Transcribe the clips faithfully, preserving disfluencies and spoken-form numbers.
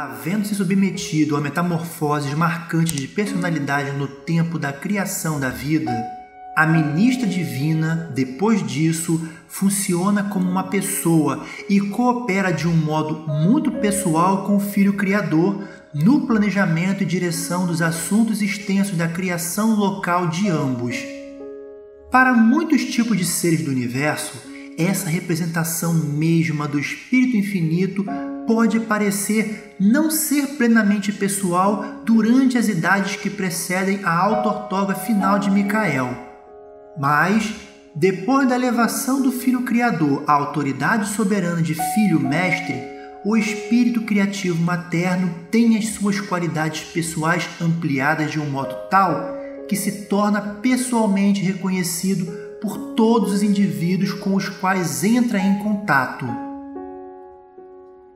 Havendo se submetido a metamorfoses marcantes de personalidade no tempo da criação da vida, a ministra divina, depois disso, funciona como uma pessoa e coopera de um modo muito pessoal com o Filho Criador no planejamento e direção dos assuntos extensos da criação local de ambos. Para muitos tipos de seres do universo, essa representação mesma do Espírito Infinito pode parecer não ser plenamente pessoal durante as idades que precedem a auto-ortoga final de Micael. Mas, depois da elevação do Filho Criador à autoridade soberana de Filho Mestre, o Espírito Criativo Materno tem as suas qualidades pessoais ampliadas de um modo tal que se torna pessoalmente reconhecido por todos os indivíduos com os quais entra em contato.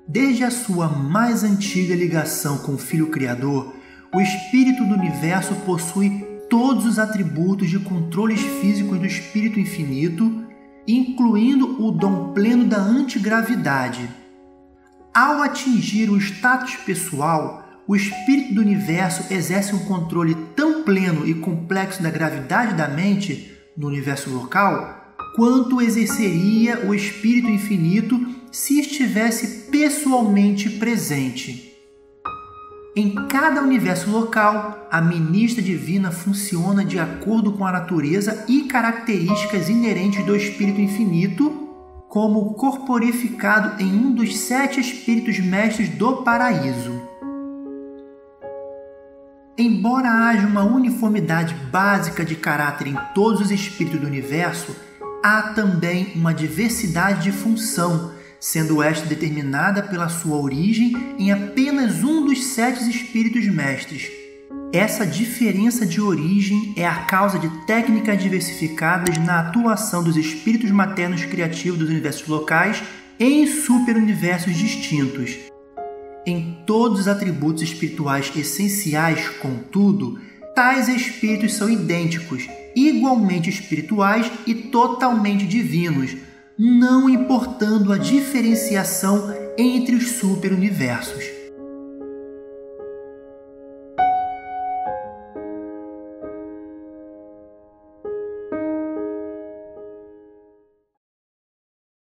Desde a sua mais antiga ligação com o Filho Criador, o Espírito do Universo possui todos os atributos de controles físicos do Espírito Infinito, incluindo o dom pleno da antigravidade. Ao atingir o status pessoal, o Espírito do Universo exerce um controle tão pleno e complexo da gravidade da mente no universo local, quanto exerceria o Espírito Infinito se estivesse pessoalmente presente. Em cada universo local, a ministra divina funciona de acordo com a natureza e características inerentes do Espírito Infinito, como corporificado em um dos sete Espíritos Mestres do Paraíso. Embora haja uma uniformidade básica de caráter em todos os Espíritos do Universo, há também uma diversidade de função, sendo esta determinada pela sua origem em apenas um dos sete Espíritos Mestres. Essa diferença de origem é a causa de técnicas diversificadas na atuação dos Espíritos Maternos Criativos dos universos locais em superuniversos distintos. Em todos os atributos espirituais essenciais, contudo, tais espíritos são idênticos, igualmente espirituais e totalmente divinos, não importando a diferenciação entre os superuniversos.